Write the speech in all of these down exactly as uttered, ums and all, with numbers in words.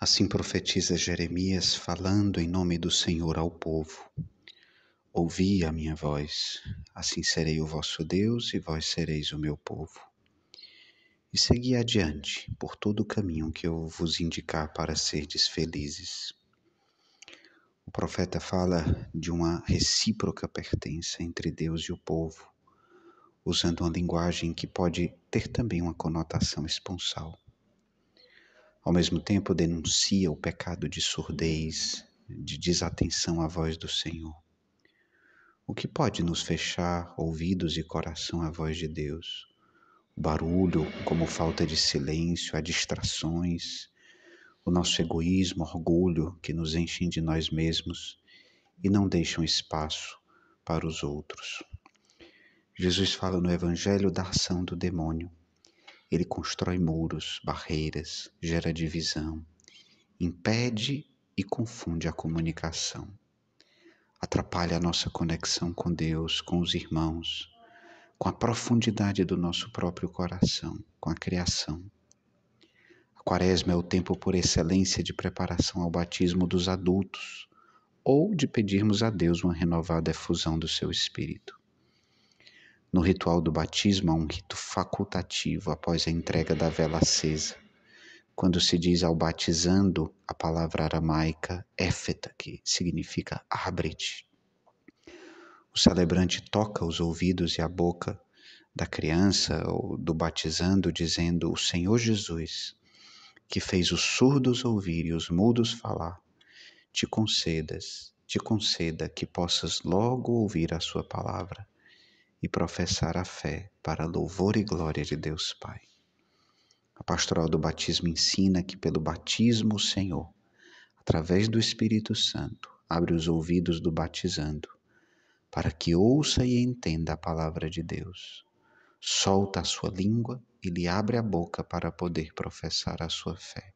Assim profetiza Jeremias, falando em nome do Senhor ao povo. Ouvi a minha voz, assim serei o vosso Deus e vós sereis o meu povo. E segui adiante por todo o caminho que eu vos indicar para serdes felizes. O profeta fala de uma recíproca pertença entre Deus e o povo, usando uma linguagem que pode ter também uma conotação esponsal. Ao mesmo tempo, denuncia o pecado de surdez, de desatenção à voz do Senhor, o que pode nos fechar ouvidos e coração à voz de Deus. O barulho, como falta de silêncio, as distrações, o nosso egoísmo, orgulho que nos enchem de nós mesmos e não deixam espaço para os outros. Jesus fala no Evangelho da ação do demônio. Ele constrói muros, barreiras, gera divisão, impede e confunde a comunicação. Atrapalha a nossa conexão com Deus, com os irmãos, com a profundidade do nosso próprio coração, com a criação. A Quaresma é o tempo por excelência de preparação ao batismo dos adultos ou de pedirmos a Deus uma renovada efusão do seu Espírito. No ritual do batismo há um rito facultativo após a entrega da vela acesa, quando se diz ao batizando a palavra aramaica effatá, que significa abre-te. O celebrante toca os ouvidos e a boca da criança ou do batizando, dizendo: o Senhor Jesus, que fez os surdos ouvir e os mudos falar, te concedas, te conceda que possas logo ouvir a sua palavra e professar a fé para louvor e glória de Deus Pai. A pastoral do batismo ensina que pelo batismo o Senhor, através do Espírito Santo, abre os ouvidos do batizando, para que ouça e entenda a palavra de Deus. Solta a sua língua e lhe abre a boca para poder professar a sua fé.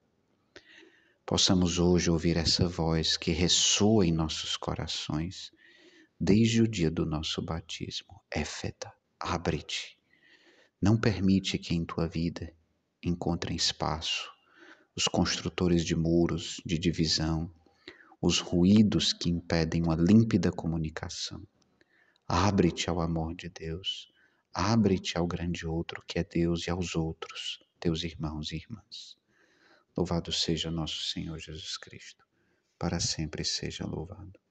Possamos hoje ouvir essa voz que ressoa em nossos corações, desde o dia do nosso batismo. Effatá, abre-te. Não permite que em tua vida encontrem espaço os construtores de muros, de divisão, os ruídos que impedem uma límpida comunicação. Abre-te ao amor de Deus. Abre-te ao grande outro que é Deus e aos outros, teus irmãos e irmãs. Louvado seja nosso Senhor Jesus Cristo. Para sempre seja louvado.